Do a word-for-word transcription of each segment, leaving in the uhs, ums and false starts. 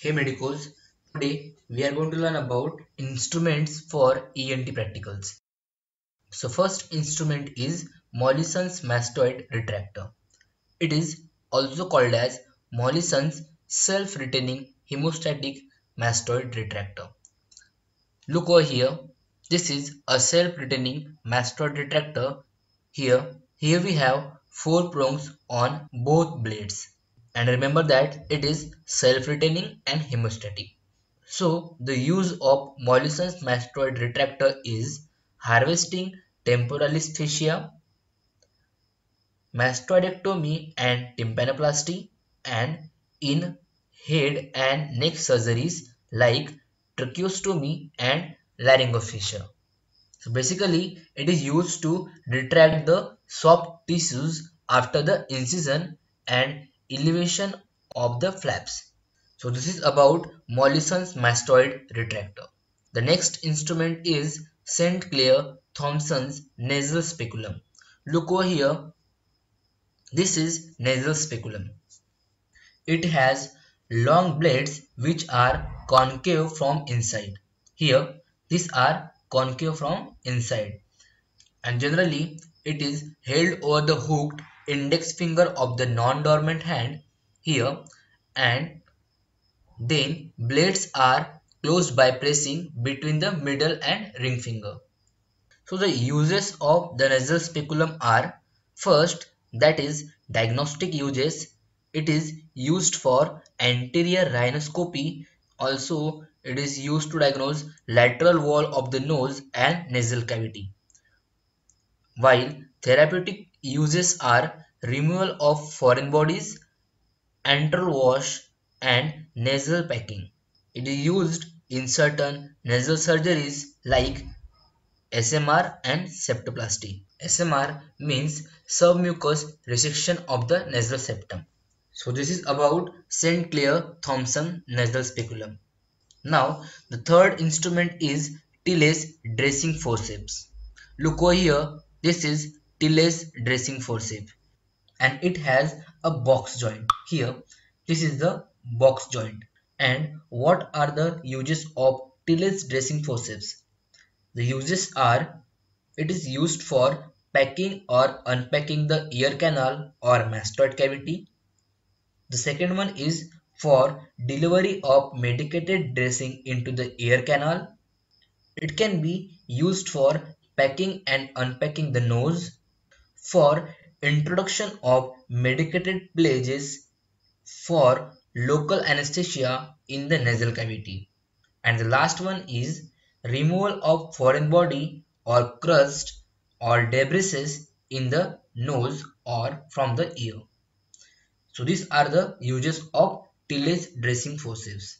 Hey Medicals, today we are going to learn about instruments for E N T practicals. So first instrument is Mollison's Mastoid Retractor. It is also called as Mollison's Self-Retaining Hemostatic Mastoid Retractor. Look over here, this is a self-retaining mastoid retractor. Here, here we have four prongs on both blades. And remember that it is self-retaining and hemostatic. So the use of Mollison's mastoid retractor is harvesting temporalis fascia, mastoidectomy and tympanoplasty, and in head and neck surgeries like tracheostomy and laryngofascia. So basically it is used to retract the soft tissues after the incision and elevation of the flaps. So this is about Mollison's mastoid retractor. The next instrument is Saint Clair Thomson's nasal speculum. Look over here. This is nasal speculum. It has long blades which are concave from inside. Here these are concave from inside. And generally it is held over the hooked index finger of the non-dormant hand here, and then blades are closed by pressing between the middle and ring finger. So the uses of the nasal speculum are, first, that is diagnostic uses. It is used for anterior rhinoscopy. Also it is used to diagnose lateral wall of the nose and nasal cavity. While therapeutic uses are removal of foreign bodies, antral wash, and nasal packing. It is used in certain nasal surgeries like S M R and septoplasty. S M R means submucous resection of the nasal septum. So this is about Saint Clair Thomson nasal speculum. Now the third instrument is Tilley's dressing forceps. Look over here. This is Tilley's dressing forceps, and it has a box joint. Here this is the box joint. And what are the uses of Tilley's dressing forceps? The uses are, it is used for packing or unpacking the ear canal or mastoid cavity. The second one is for delivery of medicated dressing into the ear canal. It can be used for packing and unpacking the nose, for introduction of medicated phages, for local anesthesia in the nasal cavity. And the last one is removal of foreign body or crust or debris in the nose or from the ear. So these are the uses of Tilley's dressing forceps.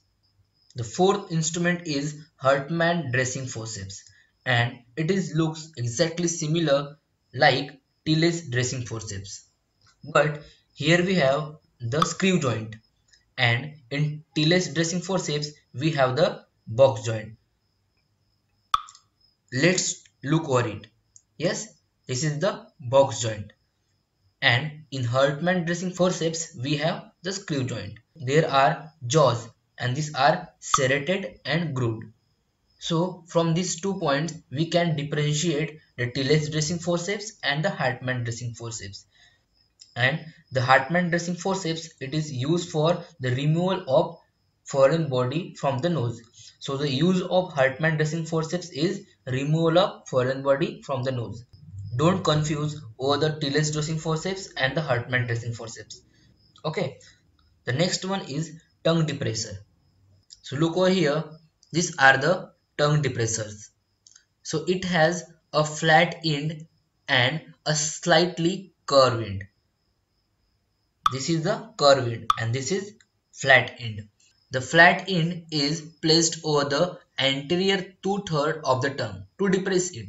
The fourth instrument is Hartmann dressing forceps, and it is looks exactly similar like Tilley's dressing forceps, but here we have the screw joint, and in Tilley's dressing forceps we have the box joint. Let's look over it. Yes, this is the box joint, and in Hartmann dressing forceps we have the screw joint. There are jaws, and these are serrated and grooved. So from these two points we can differentiate the Tilley's dressing forceps and the Hartmann dressing forceps. And the Hartmann dressing forceps, it is used for the removal of foreign body from the nose. So the use of Hartmann dressing forceps is removal of foreign body from the nose. Don't confuse over the Tilley's dressing forceps and the Hartmann dressing forceps. Okay. The next one is tongue depressor. So look over here. These are the tongue depressors. So it has a flat end and a slightly curved end. This is the curved end and this is flat end. The flat end is placed over the anterior two-thirds of the tongue to depress it.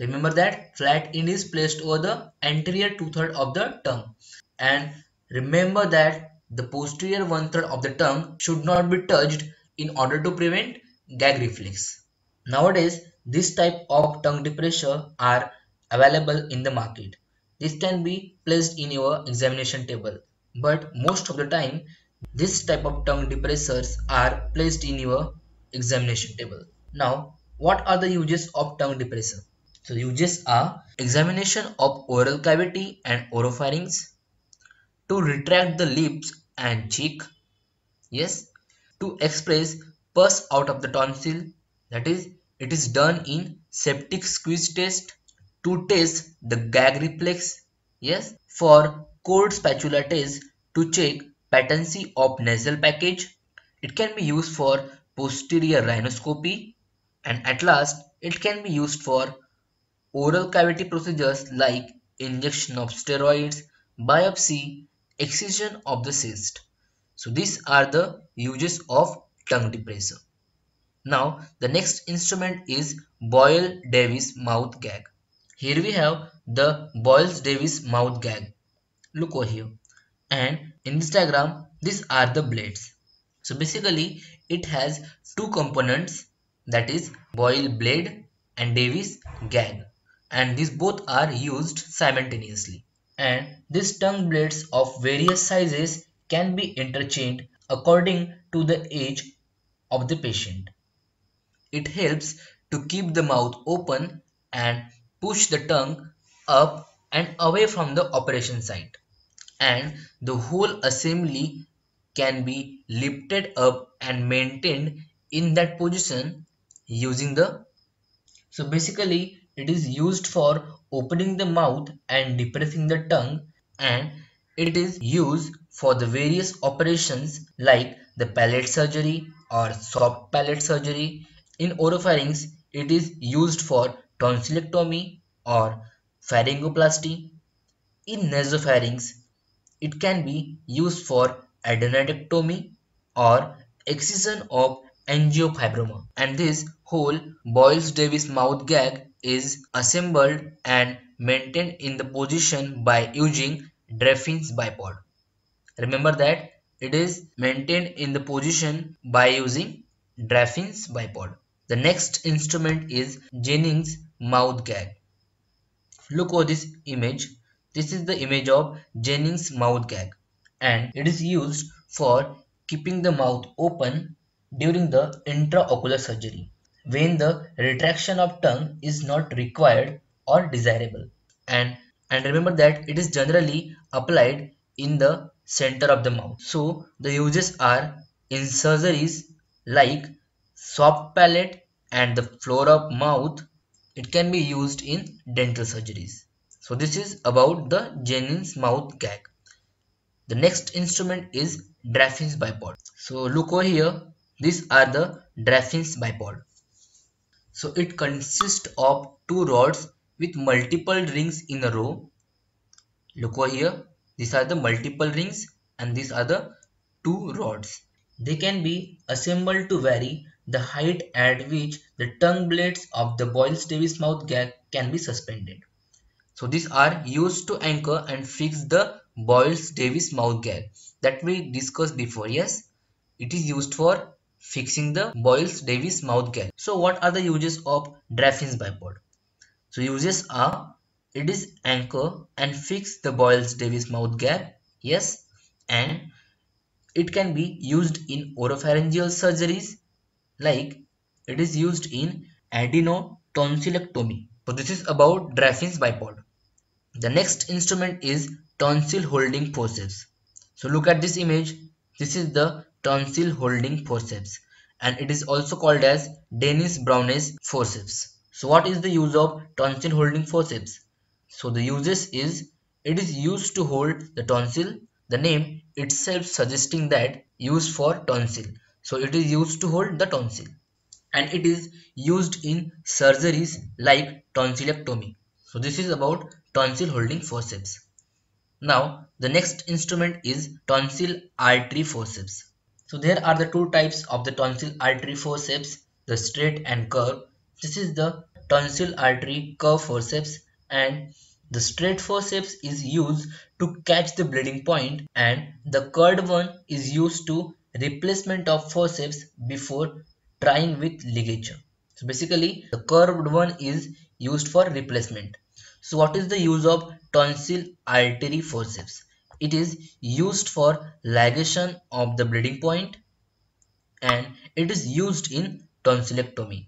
Remember that flat end is placed over the anterior two-thirds of the tongue. And remember that the posterior one-third of the tongue should not be touched in order to prevent gag reflex. Nowadays, this type of tongue depressor are available in the market. This can be placed in your examination table. But most of the time, This type of tongue depressors are placed in your examination table. Now, what are the uses of tongue depressor? So, uses are examination of oral cavity and oropharynx, to retract the lips and cheek, yes, to express pus out of the tonsil, that is, it is done in septic squeeze test, to test the gag reflex, yes, for cold spatula test to check patency of nasal package. It can be used for posterior rhinoscopy, and at last it can be used for oral cavity procedures like injection of steroids, biopsy, excision of the cyst. So these are the uses of tongue depressor. Now the next instrument is Boyle Davis Mouth Gag. Here we have the Boyle Davis Mouth Gag. Look over here, and in this diagram these are the blades. So basically it has two components, that is Boyle blade and Davis gag, and these both are used simultaneously. And these tongue blades of various sizes can be interchanged according to the age of the patient. It helps to keep the mouth open and push the tongue up and away from the operation site. And the whole assembly can be lifted up and maintained in that position using the. So basically it is used for opening the mouth and depressing the tongue, and it is used for the various operations like the palate surgery or soft palate surgery. In oropharynx it is used for tonsillectomy or pharyngoplasty. In nasopharynx it can be used for adenodectomy or excision of angiofibroma. And this whole Boyle-Davis mouth gag is assembled and maintained in the position by using Draffin's bipod. Remember that it is maintained in the position by using Draffin's bipod. The next instrument is Jennings mouth gag. Look over this image. This is the image of Jennings mouth gag, and it is used for keeping the mouth open during the intraocular surgery when the retraction of tongue is not required or desirable. And, and remember that it is generally applied in the center of the mouth. So the uses are in surgeries like soft palate and the floor of mouth. It can be used in dental surgeries. So this is about the Jennings mouth gag. The next instrument is Draffin's bipod. So look over here. These are the Draffin's bipod. So it consists of two rods with multiple rings in a row. Look over here. These are the multiple rings and these are the two rods. They can be assembled to vary the height at which the tongue blades of the Boyle-Davis mouth gag can be suspended. So these are used to anchor and fix the Boyle-Davis mouth gag that we discussed before. Yes, it is used for fixing the Boyle-Davis mouth gag. So what are the uses of Draffin's bipod? So uses are, it is anchor and fix the Boyle-Davis mouth gag. Yes, and it can be used in oropharyngeal surgeries like it is used in adenotonsillectomy. So this is about Draffin's bipod. The next instrument is tonsil holding forceps. So look at this image. This is the tonsil holding forceps, and it is also called as Denis Browne's forceps. So what is the use of tonsil holding forceps? So the uses is, it is used to hold the tonsil, the name itself suggesting that use for tonsil. So it is used to hold the tonsil, and it is used in surgeries like tonsillectomy. So this is about tonsil holding forceps. Now the next instrument is tonsil artery forceps. So there are the two types of the tonsil artery forceps, the straight and curved. This is the tonsil artery curved forceps, and the straight forceps is used to catch the bleeding point, and the curved one is used to replacement of forceps before trying with ligature. So basically the curved one is used for replacement. So what is the use of tonsil artery forceps? It is used for ligation of the bleeding point, and it is used in tonsillectomy.